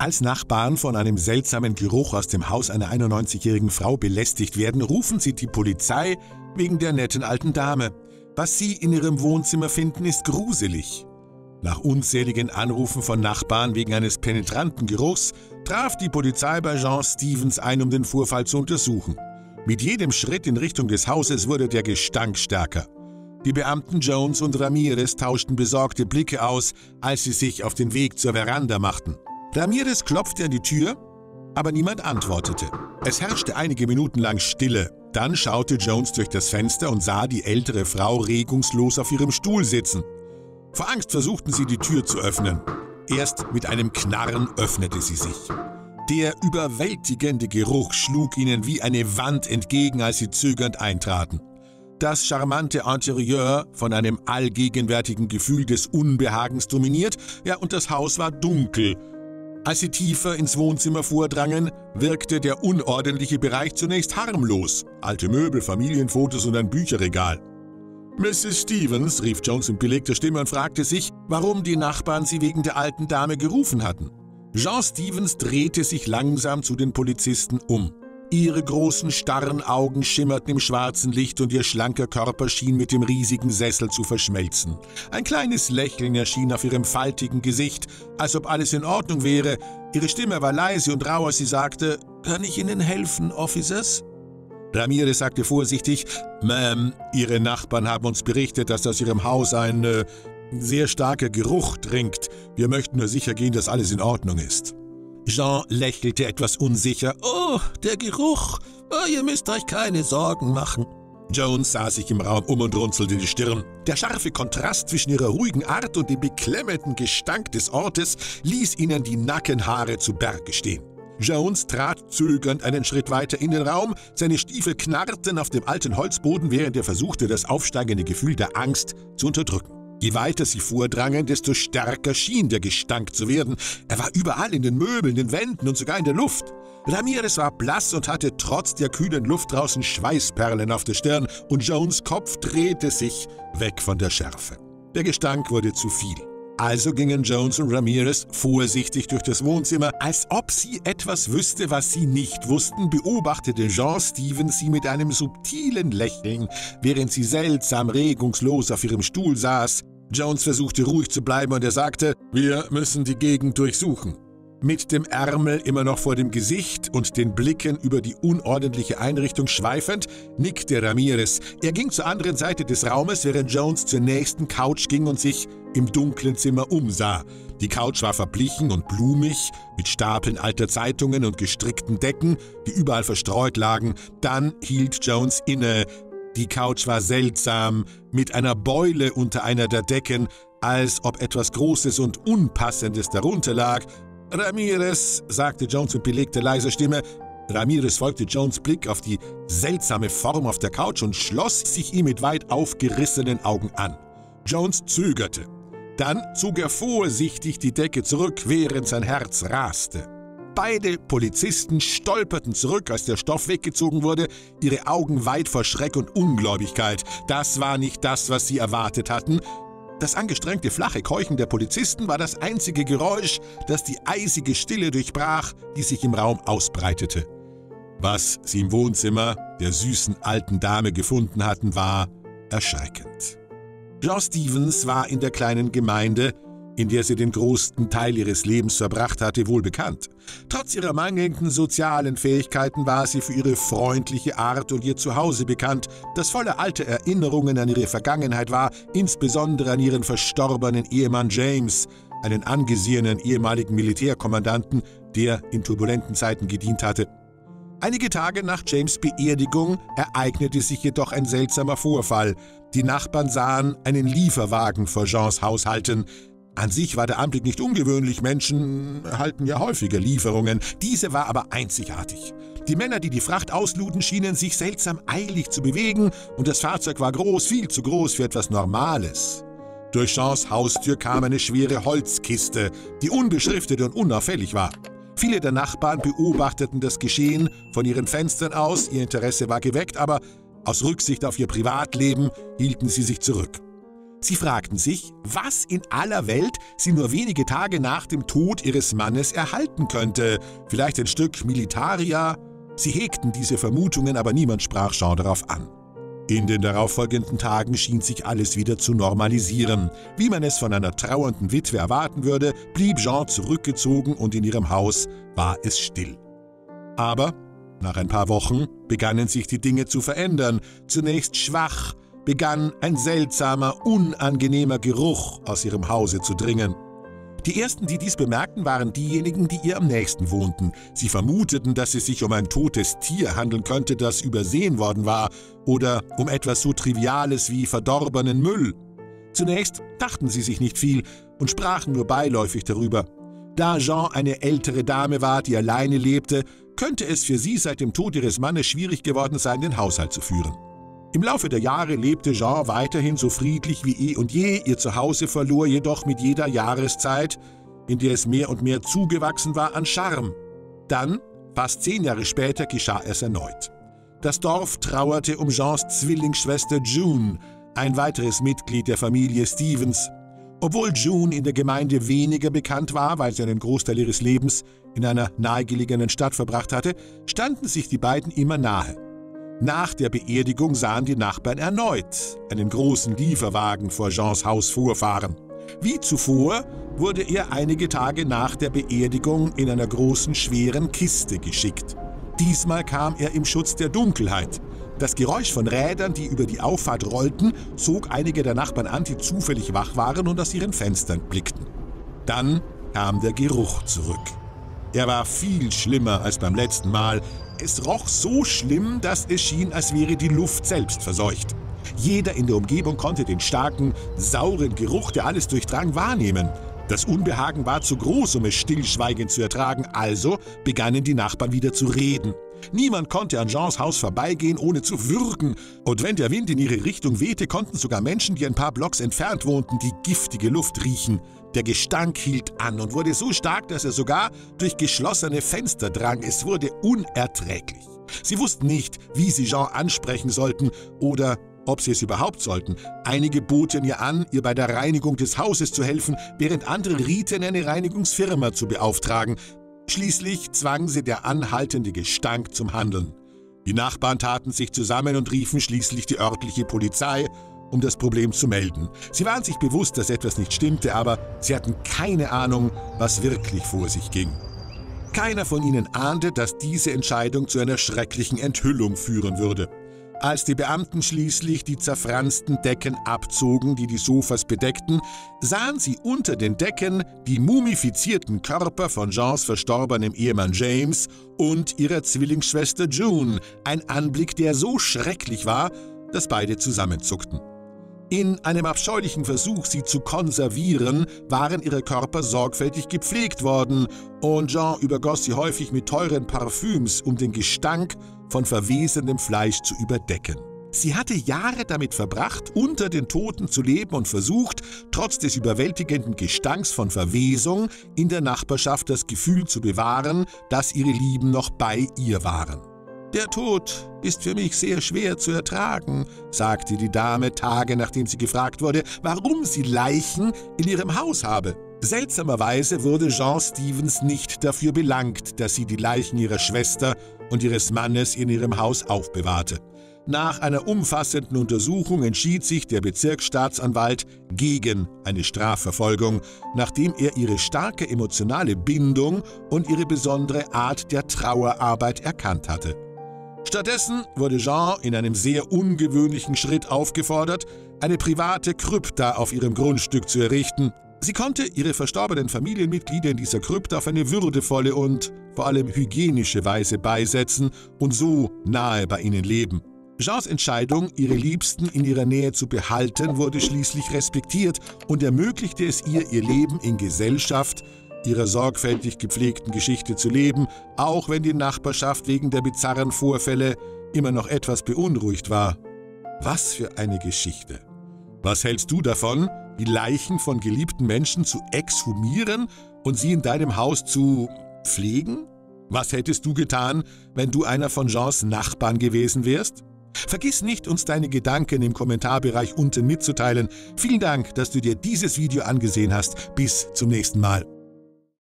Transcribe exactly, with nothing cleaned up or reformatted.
Als Nachbarn von einem seltsamen Geruch aus dem Haus einer einundneunzigjährigen Frau belästigt werden, rufen sie die Polizei wegen der netten alten Dame. Was sie in ihrem Wohnzimmer finden, ist gruselig. Nach unzähligen Anrufen von Nachbarn wegen eines penetranten Geruchs traf die Polizei bei Jean Stevens ein, um den Vorfall zu untersuchen. Mit jedem Schritt in Richtung des Hauses wurde der Gestank stärker. Die Beamten Jones und Ramirez tauschten besorgte Blicke aus, als sie sich auf den Weg zur Veranda machten. Ramirez klopfte an die Tür, aber niemand antwortete. Es herrschte einige Minuten lang Stille. Dann schaute Jones durch das Fenster und sah die ältere Frau regungslos auf ihrem Stuhl sitzen. Vor Angst versuchten sie, die Tür zu öffnen. Erst mit einem Knarren öffnete sie sich. Der überwältigende Geruch schlug ihnen wie eine Wand entgegen, als sie zögernd eintraten. Das charmante Interieur, von einem allgegenwärtigen Gefühl des Unbehagens dominiert, ja, und das Haus war dunkel. Als sie tiefer ins Wohnzimmer vordrangen, wirkte der unordentliche Bereich zunächst harmlos. Alte Möbel, Familienfotos und ein Bücherregal. Misses Stevens, rief Jones in belegter Stimme und fragte sich, warum die Nachbarn sie wegen der alten Dame gerufen hatten. Jean Stevens drehte sich langsam zu den Polizisten um. Ihre großen, starren Augen schimmerten im schwarzen Licht und ihr schlanker Körper schien mit dem riesigen Sessel zu verschmelzen. Ein kleines Lächeln erschien auf ihrem faltigen Gesicht, als ob alles in Ordnung wäre. Ihre Stimme war leise und rau, als sie sagte, »Kann ich Ihnen helfen, Officers?« Ramirez sagte vorsichtig, »Ma'am, Ihre Nachbarn haben uns berichtet, dass aus Ihrem Haus ein äh, sehr starker Geruch dringt. Wir möchten nur sicher gehen, dass alles in Ordnung ist.« Jean lächelte etwas unsicher. »Oh, der Geruch. Oh, ihr müsst euch keine Sorgen machen.« Jones sah sich im Raum um und runzelte die Stirn. Der scharfe Kontrast zwischen ihrer ruhigen Art und dem beklemmenden Gestank des Ortes ließ ihnen die Nackenhaare zu Berge stehen. Jones trat zögernd einen Schritt weiter in den Raum. Seine Stiefel knarrten auf dem alten Holzboden, während er versuchte, das aufsteigende Gefühl der Angst zu unterdrücken. Je weiter sie vordrangen, desto stärker schien der Gestank zu werden. Er war überall in den Möbeln, den Wänden und sogar in der Luft. Ramirez war blass und hatte trotz der kühlen Luft draußen Schweißperlen auf der Stirn, und Jones' Kopf drehte sich weg von der Schärfe. Der Gestank wurde zu viel. Also gingen Jones und Ramirez vorsichtig durch das Wohnzimmer. Als ob sie etwas wüsste, was sie nicht wussten, beobachtete Jean Stevens sie mit einem subtilen Lächeln, während sie seltsam regungslos auf ihrem Stuhl saß. Jones versuchte ruhig zu bleiben und er sagte, »Wir müssen die Gegend durchsuchen.« Mit dem Ärmel immer noch vor dem Gesicht und den Blicken über die unordentliche Einrichtung schweifend, nickte Ramirez. Er ging zur anderen Seite des Raumes, während Jones zur nächsten Couch ging und sich im dunklen Zimmer umsah. Die Couch war verblichen und blumig, mit Stapeln alter Zeitungen und gestrickten Decken, die überall verstreut lagen. Dann hielt Jones inne. Die Couch war seltsam, mit einer Beule unter einer der Decken, als ob etwas Großes und Unpassendes darunter lag. »Ramirez«, sagte Jones mit belegter leiser Stimme. Ramirez folgte Jones' Blick auf die seltsame Form auf der Couch und schloss sich ihm mit weit aufgerissenen Augen an. Jones zögerte. Dann zog er vorsichtig die Decke zurück, während sein Herz raste. Beide Polizisten stolperten zurück, als der Stoff weggezogen wurde, ihre Augen weit vor Schreck und Ungläubigkeit. Das war nicht das, was sie erwartet hatten. Das angestrengte, flache Keuchen der Polizisten war das einzige Geräusch, das die eisige Stille durchbrach, die sich im Raum ausbreitete. Was sie im Wohnzimmer der süßen alten Dame gefunden hatten, war erschreckend. Jean Stevens war in der kleinen Gemeinde, in der sie den größten Teil ihres Lebens verbracht hatte, wohl bekannt. Trotz ihrer mangelnden sozialen Fähigkeiten war sie für ihre freundliche Art und ihr Zuhause bekannt, das voller alter Erinnerungen an ihre Vergangenheit war, insbesondere an ihren verstorbenen Ehemann James, einen angesehenen ehemaligen Militärkommandanten, der in turbulenten Zeiten gedient hatte. Einige Tage nach James' Beerdigung ereignete sich jedoch ein seltsamer Vorfall. Die Nachbarn sahen einen Lieferwagen vor Jeans Haus halten. An sich war der Anblick nicht ungewöhnlich, Menschen erhalten ja häufiger Lieferungen. Diese war aber einzigartig. Die Männer, die die Fracht ausluden, schienen sich seltsam eilig zu bewegen, und das Fahrzeug war groß, viel zu groß für etwas Normales. Durch Jeans Haustür kam eine schwere Holzkiste, die unbeschriftet und unauffällig war. Viele der Nachbarn beobachteten das Geschehen von ihren Fenstern aus, ihr Interesse war geweckt, aber aus Rücksicht auf ihr Privatleben hielten sie sich zurück. Sie fragten sich, was in aller Welt sie nur wenige Tage nach dem Tod ihres Mannes erhalten könnte. Vielleicht ein Stück Militaria? Sie hegten diese Vermutungen, aber niemand sprach Jean darauf an. In den darauffolgenden Tagen schien sich alles wieder zu normalisieren. Wie man es von einer trauernden Witwe erwarten würde, blieb Jean zurückgezogen und in ihrem Haus war es still. Aber nach ein paar Wochen begannen sich die Dinge zu verändern. Zunächst schwach begann ein seltsamer, unangenehmer Geruch aus ihrem Hause zu dringen. Die ersten, die dies bemerkten, waren diejenigen, die ihr am nächsten wohnten. Sie vermuteten, dass es sich um ein totes Tier handeln könnte, das übersehen worden war, oder um etwas so Triviales wie verdorbenen Müll. Zunächst dachten sie sich nicht viel und sprachen nur beiläufig darüber. Da Jean eine ältere Dame war, die alleine lebte, könnte es für sie seit dem Tod ihres Mannes schwierig geworden sein, den Haushalt zu führen. Im Laufe der Jahre lebte Jean weiterhin so friedlich wie eh und je, ihr Zuhause verlor jedoch mit jeder Jahreszeit, in der es mehr und mehr zugewachsen war, an Charme. Dann, fast zehn Jahre später, geschah es erneut. Das Dorf trauerte um Jeans Zwillingsschwester June, ein weiteres Mitglied der Familie Stevens. Obwohl June in der Gemeinde weniger bekannt war, weil sie einen Großteil ihres Lebens in einer nahegelegenen Stadt verbracht hatte, standen sich die beiden immer nahe. Nach der Beerdigung sahen die Nachbarn erneut einen großen Lieferwagen vor Jeans Haus vorfahren. Wie zuvor wurde er einige Tage nach der Beerdigung in einer großen, schweren Kiste geschickt. Diesmal kam er im Schutz der Dunkelheit. Das Geräusch von Rädern, die über die Auffahrt rollten, zog einige der Nachbarn an, die zufällig wach waren und aus ihren Fenstern blickten. Dann kam der Geruch zurück. Er war viel schlimmer als beim letzten Mal. Es roch so schlimm, dass es schien, als wäre die Luft selbst verseucht. Jeder in der Umgebung konnte den starken, sauren Geruch, der alles durchdrang, wahrnehmen. Das Unbehagen war zu groß, um es stillschweigend zu ertragen, also begannen die Nachbarn wieder zu reden. Niemand konnte an Jeans Haus vorbeigehen, ohne zu würgen. Und wenn der Wind in ihre Richtung wehte, konnten sogar Menschen, die ein paar Blocks entfernt wohnten, die giftige Luft riechen. Der Gestank hielt an und wurde so stark, dass er sogar durch geschlossene Fenster drang. Es wurde unerträglich. Sie wussten nicht, wie sie Jean ansprechen sollten oder ob sie es überhaupt sollten. Einige boten ihr an, ihr bei der Reinigung des Hauses zu helfen, während andere rieten, eine Reinigungsfirma zu beauftragen. Schließlich zwang sie der anhaltende Gestank zum Handeln. Die Nachbarn taten sich zusammen und riefen schließlich die örtliche Polizei, um das Problem zu melden. Sie waren sich bewusst, dass etwas nicht stimmte, aber sie hatten keine Ahnung, was wirklich vor sich ging. Keiner von ihnen ahnte, dass diese Entscheidung zu einer schrecklichen Enthüllung führen würde. Als die Beamten schließlich die zerfransten Decken abzogen, die die Sofas bedeckten, sahen sie unter den Decken die mumifizierten Körper von Jeans verstorbenem Ehemann James und ihrer Zwillingsschwester June. Ein Anblick, der so schrecklich war, dass beide zusammenzuckten. In einem abscheulichen Versuch, sie zu konservieren, waren ihre Körper sorgfältig gepflegt worden und Jean übergoss sie häufig mit teuren Parfüms, um den Gestank von verwesendem Fleisch zu überdecken. Sie hatte Jahre damit verbracht, unter den Toten zu leben und versucht, trotz des überwältigenden Gestanks von Verwesung in der Nachbarschaft das Gefühl zu bewahren, dass ihre Lieben noch bei ihr waren. »Der Tod ist für mich sehr schwer zu ertragen«, sagte die Dame Tage, nachdem sie gefragt wurde, warum sie Leichen in ihrem Haus habe. Seltsamerweise wurde Jean Stevens nicht dafür belangt, dass sie die Leichen ihrer Schwester und ihres Mannes in ihrem Haus aufbewahrte. Nach einer umfassenden Untersuchung entschied sich der Bezirksstaatsanwalt gegen eine Strafverfolgung, nachdem er ihre starke emotionale Bindung und ihre besondere Art der Trauerarbeit erkannt hatte. Stattdessen wurde Jean in einem sehr ungewöhnlichen Schritt aufgefordert, eine private Krypta auf ihrem Grundstück zu errichten. Sie konnte ihre verstorbenen Familienmitglieder in dieser Krypta auf eine würdevolle und vor allem hygienische Weise beisetzen und so nahe bei ihnen leben. Jeans Entscheidung, ihre Liebsten in ihrer Nähe zu behalten, wurde schließlich respektiert und ermöglichte es ihr, ihr Leben in Gesellschaft ihrer sorgfältig gepflegten Geschichte zu leben, auch wenn die Nachbarschaft wegen der bizarren Vorfälle immer noch etwas beunruhigt war. Was für eine Geschichte! Was hältst du davon, die Leichen von geliebten Menschen zu exhumieren und sie in deinem Haus zu pflegen? Was hättest du getan, wenn du einer von Jeans Nachbarn gewesen wärst? Vergiss nicht, uns deine Gedanken im Kommentarbereich unten mitzuteilen. Vielen Dank, dass du dir dieses Video angesehen hast. Bis zum nächsten Mal.